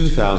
2014.